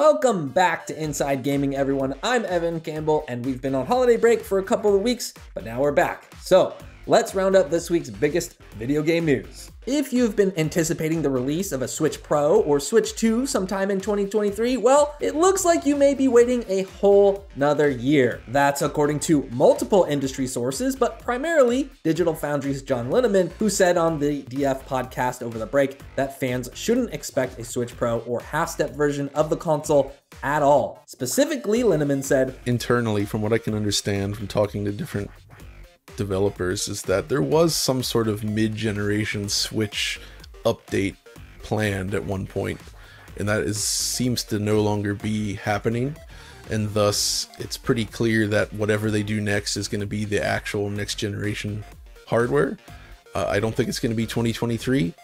Welcome back to Inside Gaming, everyone. I'm Evan Campbell, and we've been on holiday break for a couple of weeks, but now we're back. So let's round up this week's biggest video game news. If you've been anticipating the release of a Switch Pro or Switch 2 sometime in 2023, well, it looks like you may be waiting a whole nother year. That's according to multiple industry sources, but primarily Digital Foundry's John Linneman, who said on the DF podcast over the break that fans shouldn't expect a Switch Pro or half-step version of the console at all. Specifically, Linneman said, "Internally, from what I can understand from talking to different developers, is that there was some sort of mid-generation Switch update planned at one point, and that seems to no longer be happening, and thus it's pretty clear that whatever they do next is going to be the actual next generation hardware. I don't think it's going to be 2023,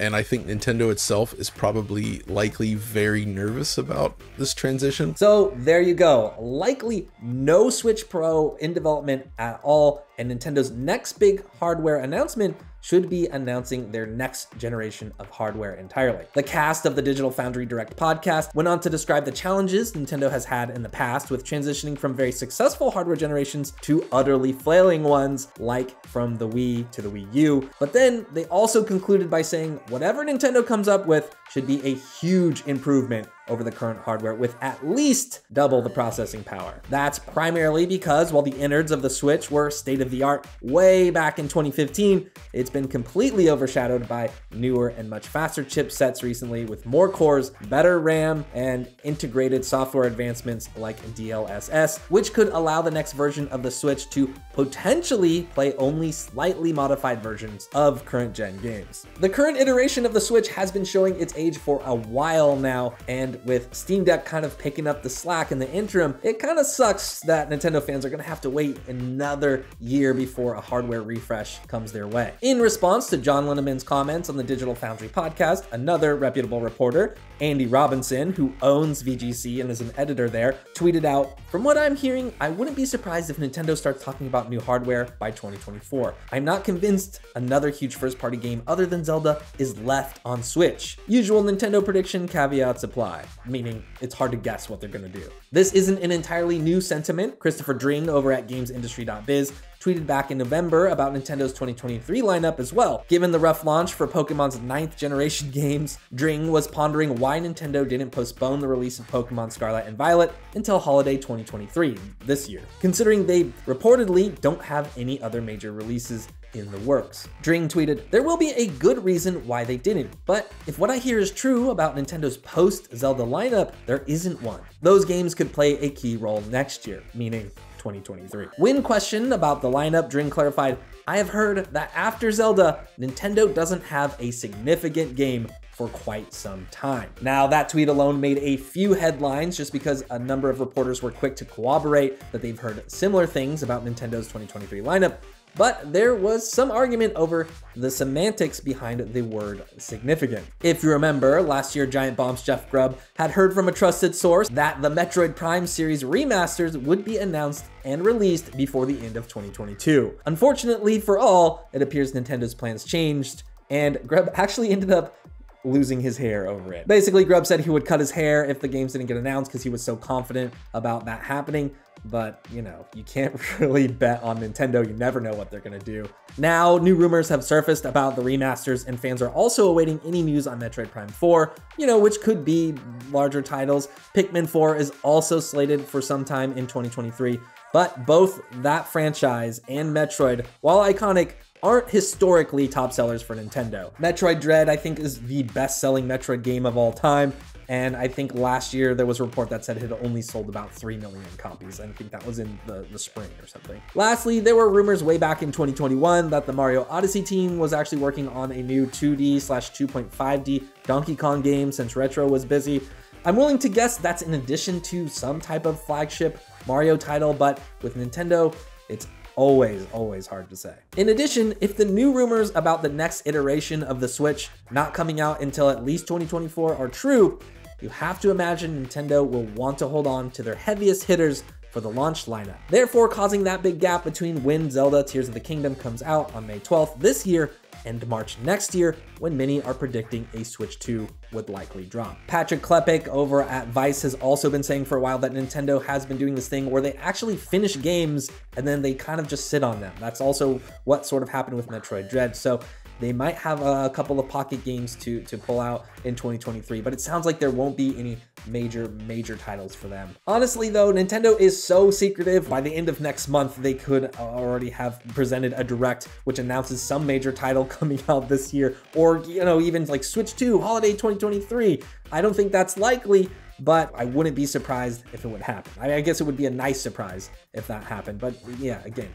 and I think Nintendo itself is probably likely very nervous about this transition." So there you go, likely no Switch Pro in development at all, and Nintendo's next big hardware announcement should be announcing their next generation of hardware entirely. The cast of the Digital Foundry Direct podcast went on to describe the challenges Nintendo has had in the past with transitioning from very successful hardware generations to utterly flailing ones, like from the Wii to the Wii U. But then they also concluded by saying whatever Nintendo comes up with should be a huge improvement over the current hardware, with at least double the processing power. That's primarily because while the innards of the Switch were state-of-the-art way back in 2015, it's been completely overshadowed by newer and much faster chipsets recently, with more cores, better RAM, and integrated software advancements like DLSS, which could allow the next version of the Switch to potentially play only slightly modified versions of current-gen games. The current iteration of the Switch has been showing its age for a while now, and with Steam Deck kind of picking up the slack in the interim, it kind of sucks that Nintendo fans are gonna have to wait another year before a hardware refresh comes their way. In response to John Linneman's comments on the Digital Foundry podcast, another reputable reporter, Andy Robinson, who owns VGC and is an editor there, tweeted out, "From what I'm hearing, I wouldn't be surprised if Nintendo starts talking about new hardware by 2024. I'm not convinced another huge first-party game other than Zelda is left on Switch. Usual Nintendo prediction caveats apply," meaning it's hard to guess what they're gonna do. This isn't an entirely new sentiment. Christopher Dring over at GamesIndustry.biz tweeted back in November about Nintendo's 2023 lineup as well. Given the rough launch for Pokemon's 9th generation games, Dring was pondering why Nintendo didn't postpone the release of Pokemon Scarlet and Violet until holiday 2023 this year, considering they reportedly don't have any other major releases in the works. Dring tweeted, "There will be a good reason why they didn't, but if what I hear is true about Nintendo's post-Zelda lineup, there isn't one. Those games could play a key role next year," meaning 2023. When questioned about the lineup, Dring clarified, "I have heard that after Zelda, Nintendo doesn't have a significant game for quite some time." Now, that tweet alone made a few headlines just because a number of reporters were quick to corroborate that they've heard similar things about Nintendo's 2023 lineup, but there was some argument over the semantics behind the word significant. If you remember, last year Giant Bomb's Jeff Grubb had heard from a trusted source that the Metroid Prime series remasters would be announced and released before the end of 2022. Unfortunately for all, it appears Nintendo's plans changed, and Grubb actually ended up losing his hair over it. Basically, Grubb said he would cut his hair if the games didn't get announced because he was so confident about that happening. But, you know, you can't really bet on Nintendo. You never know what they're gonna do. Now, new rumors have surfaced about the remasters, and fans are also awaiting any news on Metroid Prime 4, you know, which could be larger titles. Pikmin 4 is also slated for sometime in 2023, but both that franchise and Metroid, while iconic, aren't historically top sellers for Nintendo. Metroid Dread, I think, is the best-selling Metroid game of all time, and I think last year there was a report that said it had only sold about 3 million copies. I think that was in the spring or something. Lastly, there were rumors way back in 2021 that the Mario Odyssey team was actually working on a new 2D/2.5D Donkey Kong game since Retro was busy. I'm willing to guess that's in addition to some type of flagship Mario title, but with Nintendo, it's always hard to say. In addition, if the new rumors about the next iteration of the Switch not coming out until at least 2024 are true, you have to imagine Nintendo will want to hold on to their heaviest hitters for the launch lineup, therefore causing that big gap between when Zelda Tears of the Kingdom comes out on May 12th this year and March next year, when many are predicting a Switch 2 would likely drop. Patrick Klepek over at Vice has also been saying for a while that Nintendo has been doing this thing where they actually finish games and then they kind of just sit on them. That's also what sort of happened with Metroid Dread. So they might have a couple of pocket games to pull out in 2023, but it sounds like there won't be any major titles for them. Honestly though, Nintendo is so secretive, by the end of next month, they could already have presented a direct which announces some major title coming out this year, or you know, even like Switch 2, holiday 2023. I don't think that's likely, but I wouldn't be surprised if it would happen. I guess it would be a nice surprise if that happened, but yeah, again,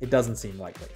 it doesn't seem likely.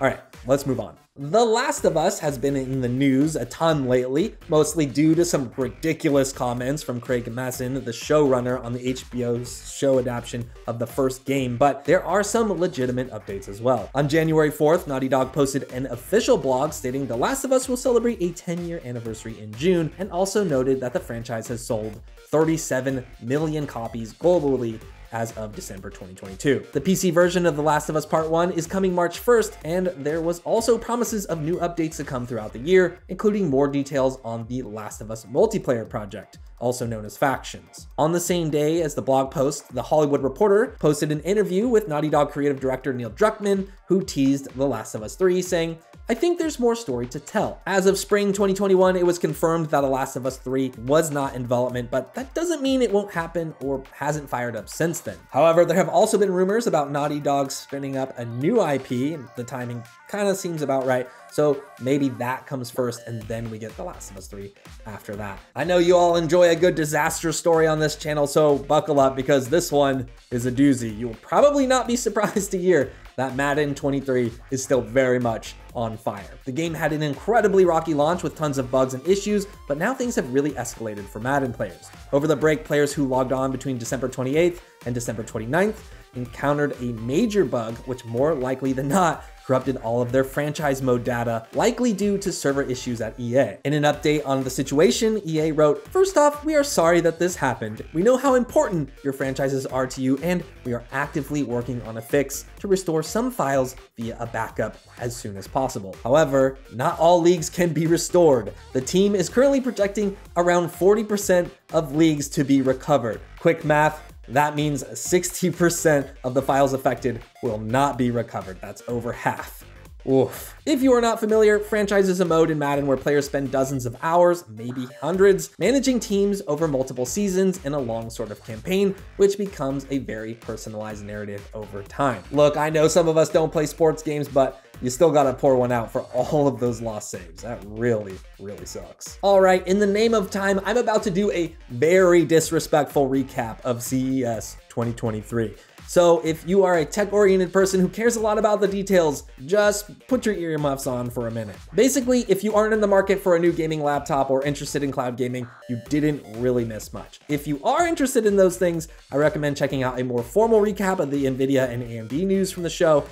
All right, let's move on. The Last of Us has been in the news a ton lately, mostly due to some ridiculous comments from Craig Mazin, the showrunner on the HBO's show adaptation of the first game, but there are some legitimate updates as well. On January 4th, Naughty Dog posted an official blog stating The Last of Us will celebrate a 10-year anniversary in June, and also noted that the franchise has sold 37 million copies globally as of December 2022. The PC version of The Last of Us Part 1 is coming March 1st, and there was also promises of new updates to come throughout the year, including more details on The Last of Us multiplayer project, also known as Factions. On the same day as the blog post, The Hollywood Reporter posted an interview with Naughty Dog creative director Neil Druckmann, who teased The Last of Us 3, saying, "I think there's more story to tell." As of spring 2021, it was confirmed that The Last of Us 3 was not in development, but that doesn't mean it won't happen or hasn't fired up since then. However, there have also been rumors about Naughty Dog spinning up a new IP, and the timing kind of seems about right. So maybe that comes first, and then we get The Last of Us 3 after that. I know you all enjoy a good disaster story on this channel, so buckle up because this one is a doozy. You will probably not be surprised to hear that Madden 23 is still very much on fire. The game had an incredibly rocky launch with tons of bugs and issues, but now things have really escalated for Madden players. Over the break, players who logged on between December 28th and December 29th encountered a major bug, which more likely than not corrupted all of their franchise mode data, likely due to server issues at EA. In an update on the situation, EA wrote, "First off, we are sorry that this happened. We know how important your franchises are to you, and we are actively working on a fix to restore some files via a backup as soon as possible. However, not all leagues can be restored. The team is currently projecting around 40% of leagues to be recovered. Quick math, that means 60% of the files affected will not be recovered." That's over half. Oof. If you are not familiar, franchise is a mode in Madden where players spend dozens of hours, maybe hundreds, managing teams over multiple seasons in a long sort of campaign, which becomes a very personalized narrative over time. Look, I know some of us don't play sports games, but you still gotta pour one out for all of those lost saves. That really, really sucks. All right, in the name of time, I'm about to do a very disrespectful recap of CES 2023. So if you are a tech-oriented person who cares a lot about the details, just put your earmuffs on for a minute. Basically, if you aren't in the market for a new gaming laptop or interested in cloud gaming, you didn't really miss much. If you are interested in those things, I recommend checking out a more formal recap of the NVIDIA and AMD news from the show,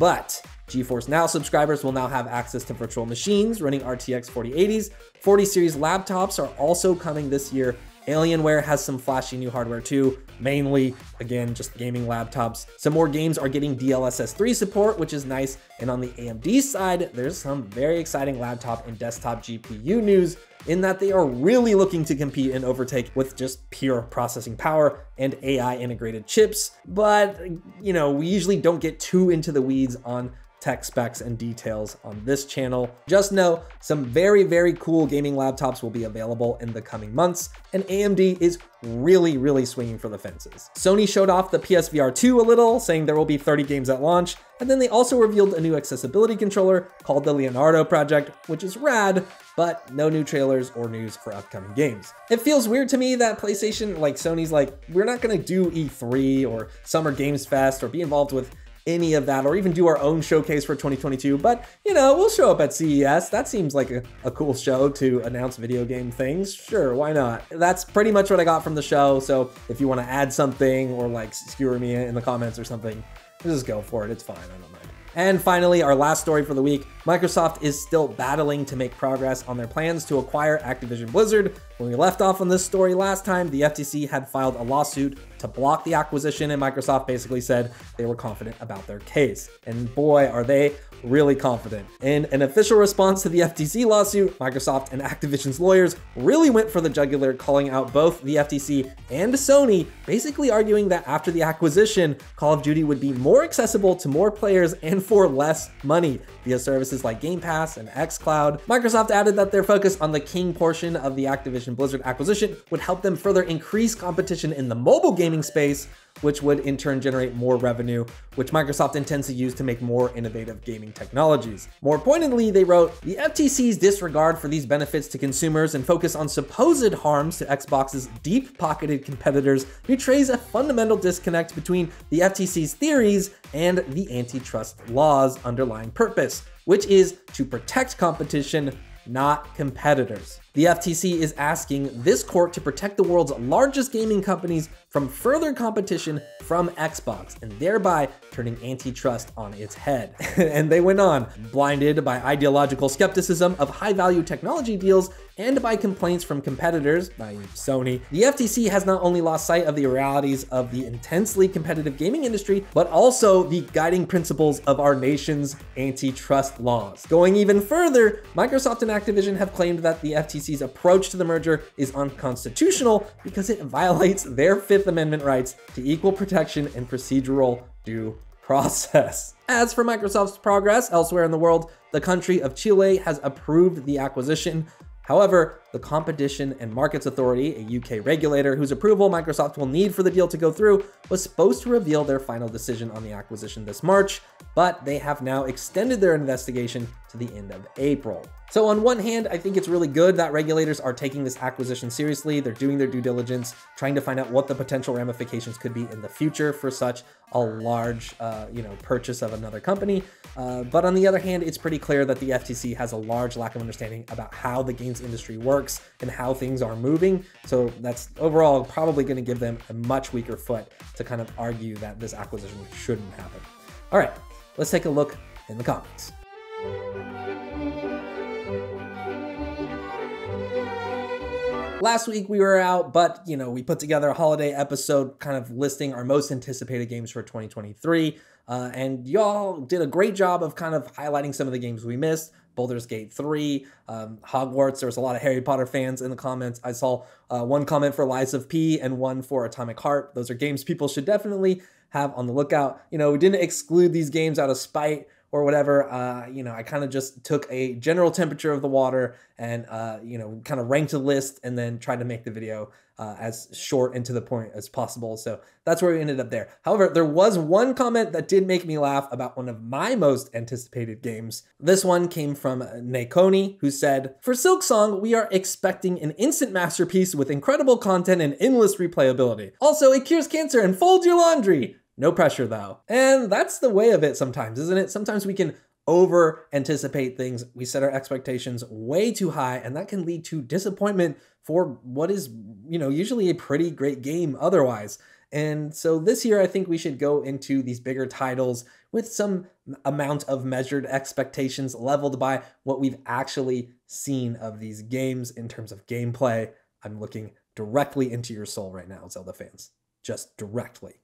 but GeForce Now subscribers will now have access to virtual machines running RTX 4080s. 40 series laptops are also coming this year. Alienware has some flashy new hardware too, mainly, again, just gaming laptops. Some more games are getting DLSS 3 support, which is nice. And on the AMD side, there's some very exciting laptop and desktop GPU news, in that they are really looking to compete and overtake with just pure processing power and AI integrated chips. But, you know, we usually don't get too into the weeds on tech specs and details on this channel. Just know some very, very cool gaming laptops will be available in the coming months, and AMD is really, really swinging for the fences. Sony showed off the PSVR 2 a little, saying there will be 30 games at launch, and then they also revealed a new accessibility controller called the Leonardo Project, which is rad, but no new trailers or news for upcoming games. It feels weird to me that PlayStation, like Sony's like, we're not gonna do E3 or Summer Games Fest or be involved with any of that, or even do our own showcase for 2022, but you know, we'll show up at CES. That seems like a cool show to announce video game things. Sure, why not? That's pretty much what I got from the show, so if you wanna add something or like skewer me in the comments or something, just go for it, it's fine, I don't mind. And finally, our last story for the week Microsoft is still battling to make progress on their plans to acquire Activision Blizzard. When we left off on this story last time, the FTC had filed a lawsuit to block the acquisition, and Microsoft basically said they were confident about their case. And boy, are they really confident. In an official response to the FTC lawsuit, Microsoft and Activision's lawyers really went for the jugular, calling out both the FTC and Sony, basically arguing that after the acquisition, Call of Duty would be more accessible to more players and for less money via services like Game Pass and xCloud. Microsoft added that their focus on the king portion of the Activision Blizzard acquisition would help them further increase competition in the mobile gaming space, which would in turn generate more revenue, which Microsoft intends to use to make more innovative gaming technologies. More pointedly, they wrote, the FTC's disregard for these benefits to consumers and focus on supposed harms to Xbox's deep-pocketed competitors betrays a fundamental disconnect between the FTC's theories and the antitrust law's underlying purpose, which is to protect competition, not competitors. The FTC is asking this court to protect the world's largest gaming companies from further competition from Xbox, and thereby turning antitrust on its head. And they went on, blinded by ideological skepticism of high-value technology deals and by complaints from competitors, by Sony, the FTC has not only lost sight of the realities of the intensely competitive gaming industry, but also the guiding principles of our nation's antitrust laws. Going even further, Microsoft and Activision have claimed that the FTC's approach to the merger is unconstitutional because it violates their Fifth Amendment rights to equal protection and procedural due process. As for Microsoft's progress elsewhere in the world, the country of Chile has approved the acquisition. However, the Competition and Markets Authority, a UK regulator whose approval Microsoft will need for the deal to go through, was supposed to reveal their final decision on the acquisition this March, but they have now extended their investigation to the end of April. So on one hand, I think it's really good that regulators are taking this acquisition seriously. They're doing their due diligence, trying to find out what the potential ramifications could be in the future for such a large, purchase of another company. But on the other hand, it's pretty clear that the FTC has a large lack of understanding about how the games industry works and how things are moving. So that's overall probably going to give them a much weaker foot to kind of argue that this acquisition shouldn't happen. All right, let's take a look in the comments. Last week we were out, but we put together a holiday episode kind of listing our most anticipated games for 2023. And y'all did a great job of kind of highlighting some of the games we missed. Baldur's Gate 3, Hogwarts. There was a lot of Harry Potter fans in the comments. I saw one comment for Lies of P and one for Atomic Heart. Those are games people should definitely have on the lookout. We didn't exclude these games out of spite or whatever. I kind of just took a general temperature of the water and, kind of ranked a list and then tried to make the video as short and to the point as possible. So that's where we ended up there. However, there was one comment that did make me laugh about one of my most anticipated games. This one came from Nakoni, who said, for Silk Song, we are expecting an instant masterpiece with incredible content and endless replayability. Also, it cures cancer and folds your laundry. No pressure though. And that's the way of it sometimes, isn't it? Sometimes we can over anticipate things. We set our expectations way too high, and that can lead to disappointment for what is, usually a pretty great game otherwise. And so this year, I think we should go into these bigger titles with some amount of measured expectations leveled by what we've actually seen of these games in terms of gameplay. I'm looking directly into your soul right now, Zelda fans, just directly.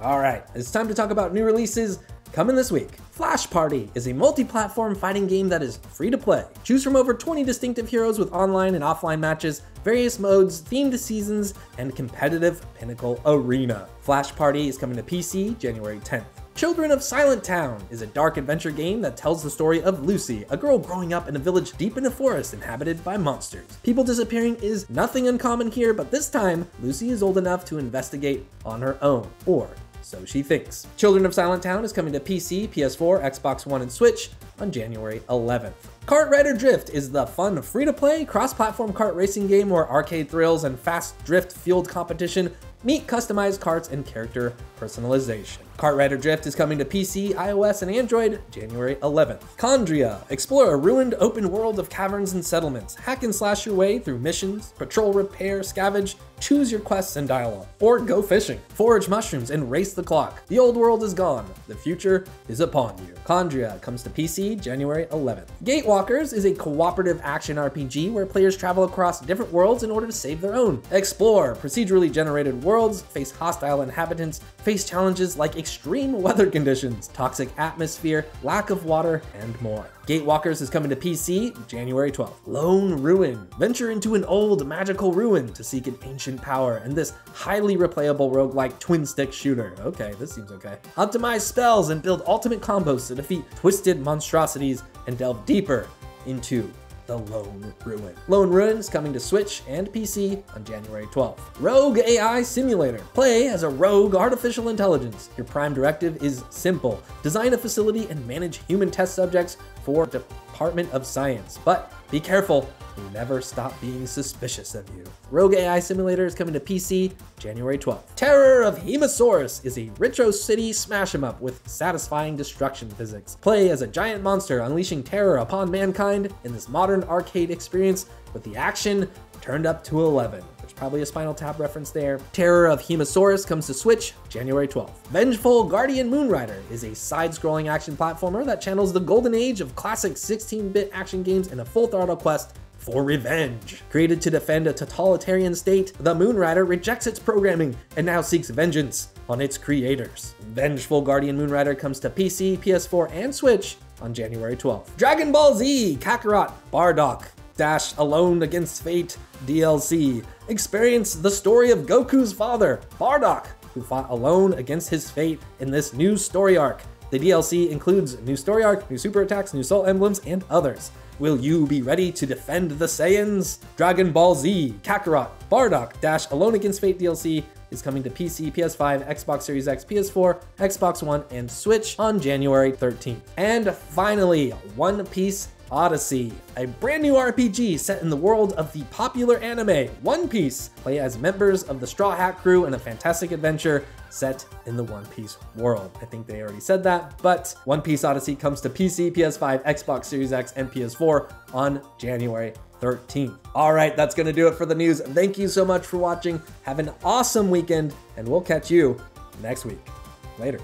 All right, it's time to talk about new releases coming this week. Flash Party is a multi-platform fighting game that is free to play. Choose from over 20 distinctive heroes with online and offline matches, various modes, themed seasons, and competitive pinnacle arena. Flash Party is coming to PC January 10th. Children of Silent Town is a dark adventure game that tells the story of Lucy, a girl growing up in a village deep in a forest inhabited by monsters. People disappearing is nothing uncommon here, but this time, Lucy is old enough to investigate on her own, or so she thinks. Children of Silent Town is coming to PC, PS4, Xbox One, and Switch on January 11th. Kart Rider Drift is the fun, free-to-play, cross-platform kart racing game where arcade thrills and fast drift-fueled competition meet customized carts and character personalization. Kart Rider Drift is coming to PC, iOS, and Android January 11th. Chondria. Explore a ruined open world of caverns and settlements. Hack and slash your way through missions, patrol, repair, scavenge, choose your quests and dialogue. Or go fishing. Forage mushrooms and race the clock. The old world is gone. The future is upon you. Chondria comes to PC January 11th. Gatewalkers is a cooperative action RPG where players travel across different worlds in order to save their own. Explore procedurally generated worlds, face hostile inhabitants, face challenges like extreme weather conditions, toxic atmosphere, lack of water, and more. Gatewalkers is coming to PC January 12th. Lone Ruin. Venture into an old magical ruin to seek an ancient power in this highly replayable roguelike twin-stick shooter. Okay, this seems okay. Optimize spells and build ultimate combos to defeat twisted monstrosities and delve deeper into the Lone Ruin. Lone Ruin is coming to Switch and PC on January 12th. Rogue AI Simulator. Play as a rogue artificial intelligence. Your prime directive is simple. Design a facility and manage human test subjects for Department of Science. But be careful, we'll never stop being suspicious of you. Rogue AI Simulator is coming to PC January 12th. Terror of Hemosaurus is a retro city smash 'em up with satisfying destruction physics. Play as a giant monster unleashing terror upon mankind in this modern arcade experience with the action turned up to 11. There's probably a Spinal Tap reference there. Terror of Hemosaurus comes to Switch January 12th. Vengeful Guardian Moonrider is a side-scrolling action platformer that channels the golden age of classic 16-bit action games in a full-throttle quest for revenge. Created to defend a totalitarian state, the Moonrider rejects its programming and now seeks vengeance on its creators. Vengeful Guardian Moonrider comes to PC, PS4, and Switch on January 12th. Dragon Ball Z Kakarot Bardock - Alone Against Fate DLC. Experience the story of Goku's father, Bardock, who fought alone against his fate in this new story arc. The DLC includes new story arc, new super attacks, new soul emblems, and others. Will you be ready to defend the Saiyans? Dragon Ball Z Kakarot Bardock - Alone Against Fate DLC is coming to PC, PS5, Xbox Series X, PS4, Xbox One, and Switch on January 13th. And finally, One Piece Odyssey, a brand new RPG set in the world of the popular anime One Piece. Play as members of the Straw Hat crew in a fantastic adventure set in the One Piece world. I think they already said that, but One Piece Odyssey comes to PC, PS5, Xbox Series X, and PS4 on January 13th. All right, that's gonna do it for the news. Thank you so much for watching. Have an awesome weekend, and we'll catch you next week. Later.